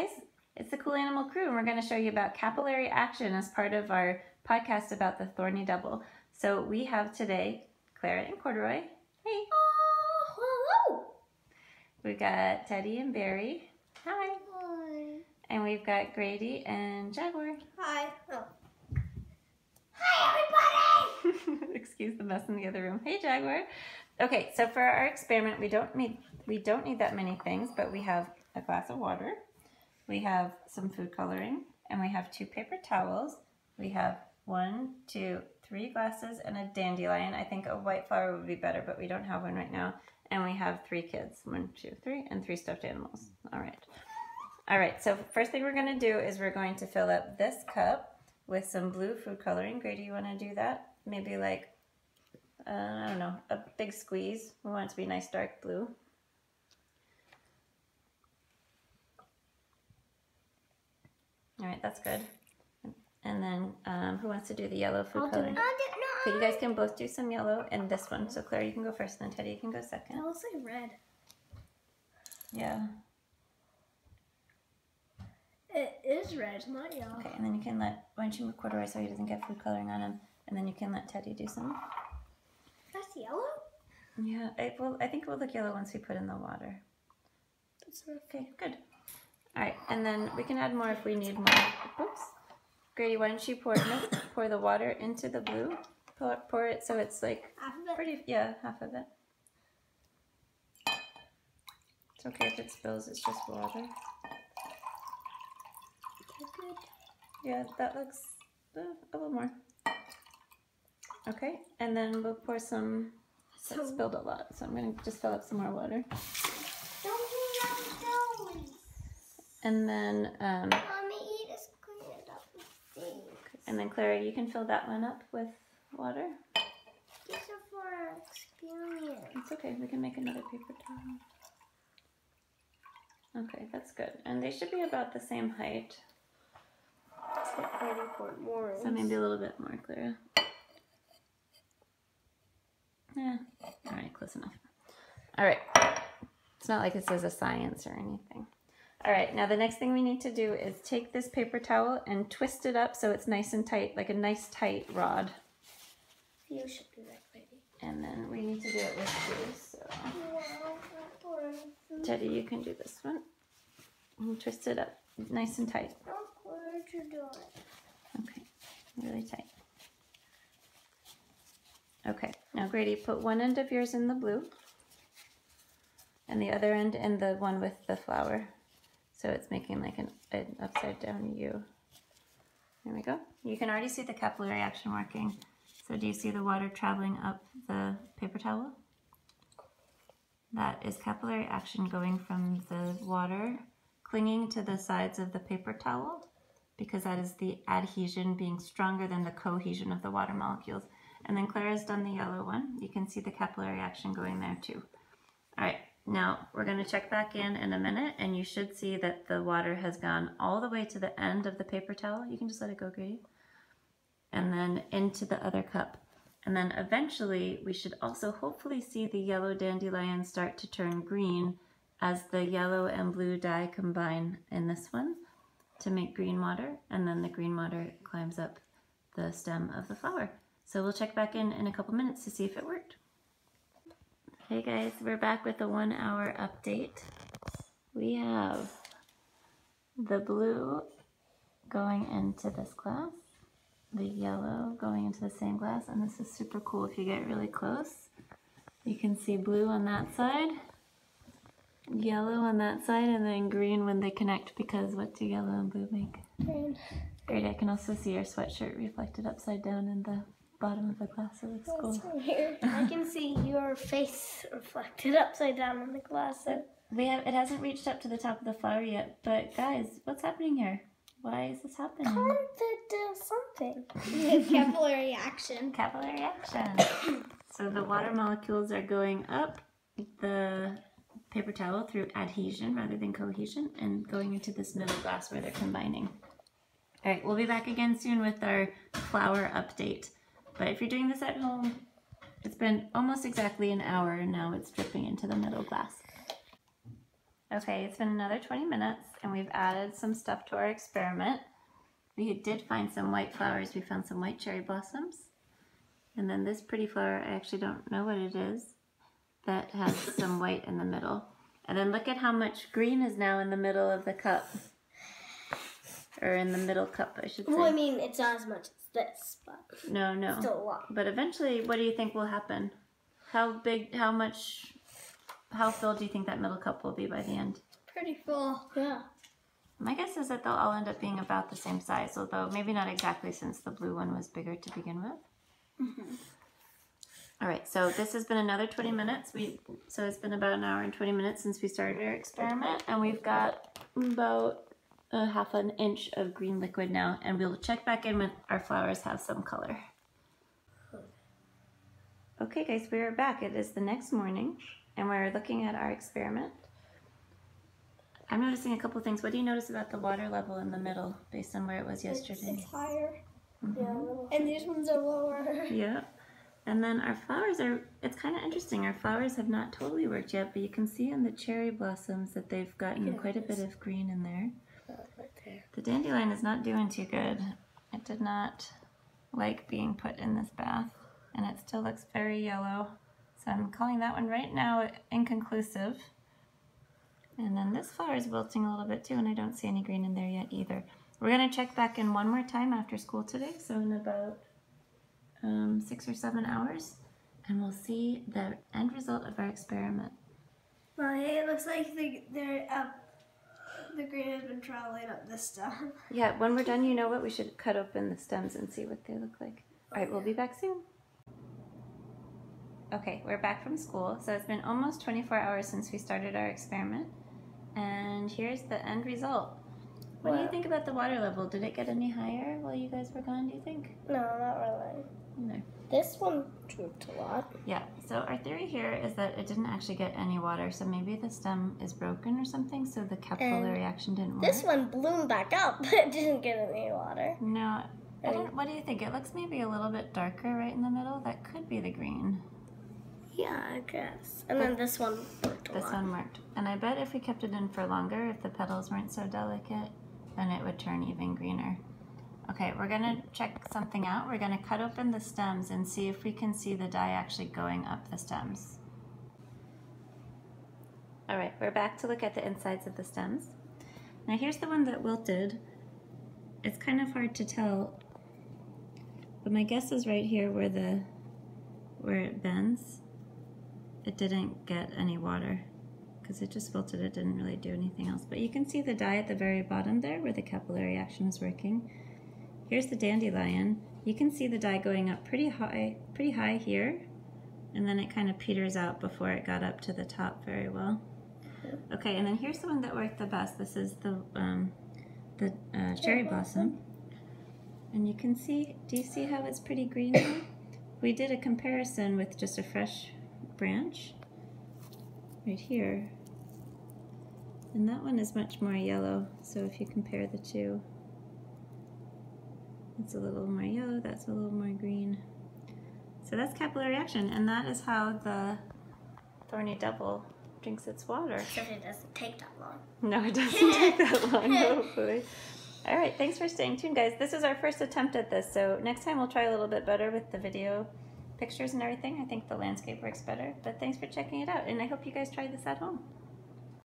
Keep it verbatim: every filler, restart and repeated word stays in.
guys, it's the Cool Animal Crew, and we're going to show you about capillary action as part of our podcast about the thorny devil. So we have today Clara and Corduroy. Hey! Oh, hello! We've got Teddy and Barry. Hi! Hi! And we've got Grady and Jaguar. Hi! Oh. Hi, everybody! Excuse the mess in the other room. Hey, Jaguar! Okay, so for our experiment, we don't need we don't need that many things, but we have a glass of water, we have some food coloring, and we have two paper towels. We have one, two, three glasses, and a dandelion. I think a white flower would be better, but we don't have one right now. And we have three kids, one, two, three, and three stuffed animals. All right. All right, so first thing we're gonna do is we're going to fill up this cup with some blue food coloring. Grady, you wanna do that? Maybe like, Uh, I don't know, a big squeeze. We want it to be nice dark blue. All right, that's good. And then um, who wants to do the yellow food I'll coloring? Do, I'll do, no, okay, you guys can both do some yellow and this one. So Clara, you can go first, and then Teddy, you can go second. That looks like red. Yeah. It is red, not yellow. Okay, and then you can let, why don't you move Corduroy so he doesn't get food coloring on him, and then you can let Teddy do some. Yellow? Yeah, it will, I think it will look yellow once we put in the water. That's okay, good. All right, and then we can add more if we need more. Oops. Grady, why don't you pour no, pour the water into the blue? Pour, pour it so it's like half of it. Pretty, yeah, half of it. It's okay if it spills, it's just water. Okay, good. Yeah, that looks uh, a little more. Okay, and then we'll pour some, so, it spilled a lot, so I'm going to just fill up some more water. Don't do that, and then, um, Mommy, just clean it up with things. And then Clara, you can fill that one up with water. Just for our experience. It's okay, we can make another paper towel. Okay, that's good. And they should be about the same height. More. So maybe a little bit more, Clara. Yeah. All right, close enough. All right. It's not like it says a science or anything. All right, now the next thing we need to do is take this paper towel and twist it up so it's nice and tight, like a nice tight rod. You should do that, baby. And then we need to do it with you, so. Teddy, you can do this one. And twist it up nice and tight. Okay, really tight. Okay, now Grady, put one end of yours in the blue and the other end in the one with the flower. So it's making like an, an upside down U. There we go. You can already see the capillary action working. So do you see the water traveling up the paper towel? That is capillary action going from the water clinging to the sides of the paper towel, because that is the adhesion being stronger than the cohesion of the water molecules. And then Clara's done the yellow one. You can see the capillary action going there too. All right, now we're going to check back in in a minute, and you should see that the water has gone all the way to the end of the paper towel. You can just let it go, Grady. And then into the other cup. And then eventually we should also hopefully see the yellow dandelion start to turn green as the yellow and blue dye combine in this one to make green water. And then the green water climbs up the stem of the flower. So we'll check back in in a couple minutes to see if it worked. Hey guys, we're back with a one hour update. We have the blue going into this glass, the yellow going into the same glass, and this is super cool. If you get really close, you can see blue on that side, yellow on that side, and then green when they connect, because what do yellow and blue make? Green. Great, I can also see your sweatshirt reflected upside down in the bottom of the glass. It looks That's cool. Weird. I can see your face reflected upside down in the glass. We have it hasn't reached up to the top of the flower yet, but guys, what's happening here? Why is this happening? Come to do something. Capillary action. Capillary action. So the water molecules are going up the paper towel through adhesion rather than cohesion, and going into this middle glass where they're combining. All right, we'll be back again soon with our flower update. But if you're doing this at home, it's been almost exactly an hour, and now it's dripping into the middle glass. Okay, it's been another twenty minutes and we've added some stuff to our experiment. We did find some white flowers. We found some white cherry blossoms. And then this pretty flower, I actually don't know what it is, that has some white in the middle. And then look at how much green is now in the middle of the cup. Or in the middle cup, I should say. Well, I mean, it's not as much as this, but no, no. It's still a lot. But eventually, what do you think will happen? How big, how much, how full do you think that middle cup will be by the end? It's pretty full, yeah. My guess is that they'll all end up being about the same size, although maybe not exactly since the blue one was bigger to begin with. Mm-hmm. All right, so this has been another twenty minutes. We So it's been about an hour and twenty minutes since we started our experiment, and we've got about a half an inch of green liquid now, and we'll check back in when our flowers have some color. Okay guys, we are back. It is the next morning, and we're looking at our experiment. I'm noticing a couple things. What do you notice about the water level in the middle, based on where it was yesterday? It's higher. Mm-hmm. Yeah, and these ones are lower. Yeah. And then our flowers are, it's kind of interesting, our flowers have not totally worked yet, but you can see in the cherry blossoms that they've gotten yeah, quite a bit of green in there. Right there. The dandelion is not doing too good. It did not like being put in this bath, and it still looks very yellow. So I'm calling that one right now inconclusive. And then this flower is wilting a little bit too, and I don't see any green in there yet either. We're going to check back in one more time after school today, so in about um, six or seven hours, and we'll see the end result of our experiment. Well, it looks like they're up. The green has been traveling up this stem. Yeah, when we're done, you know what? We should cut open the stems and see what they look like. All right, we'll be back soon. Okay, we're back from school. So it's been almost twenty-four hours since we started our experiment. And here's the end result. What wow. do you think about the water level? Did it get any higher while you guys were gone, do you think? No, not really. No. This one drooped a lot. Yeah, so our theory here is that it didn't actually get any water, so maybe the stem is broken or something, so the capillary action didn't work. This one bloomed back up, but it didn't get any water. No, I don't, what do you think? It looks maybe a little bit darker right in the middle. That could be the green. Yeah, I guess. And but then this one worked a lot. This one worked. And I bet if we kept it in for longer, if the petals weren't so delicate, then it would turn even greener. Okay, we're gonna check something out. We're gonna cut open the stems and see if we can see the dye actually going up the stems. All right, we're back to look at the insides of the stems. Now here's the one that wilted. It's kind of hard to tell, but my guess is right here where the, where it bends, it didn't get any water because it just wilted, it didn't really do anything else. But you can see the dye at the very bottom there where the capillary action is working. Here's the dandelion. You can see the dye going up pretty high, pretty high here, and then it kind of peters out before it got up to the top very well. Okay, and then here's the one that worked the best. This is the um, the uh, cherry blossom, and you can see. Do you see how it's pretty green there? We did a comparison with just a fresh branch right here, and that one is much more yellow. So if you compare the two. It's a little more yellow, that's a little more green. So that's capillary action, and that is how the thorny devil drinks its water. Because it doesn't take that long. No, it doesn't take that long, hopefully. All right, thanks for staying tuned, guys. This is our first attempt at this, so next time we'll try a little bit better with the video pictures and everything. I think the landscape works better, but thanks for checking it out, and I hope you guys try this at home.